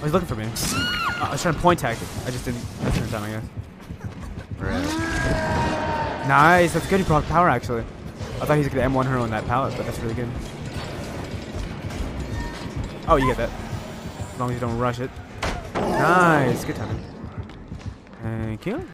Oh, he's looking for me. I was trying to point tactic. I just didn't. That's the time, I guess. Right. Nice. That's good. He brought power, actually. I thought he was going to M1 her on that pallet, but that's really good. Oh, you get that. As long as you don't rush it. Nice. Good timing. Thank you.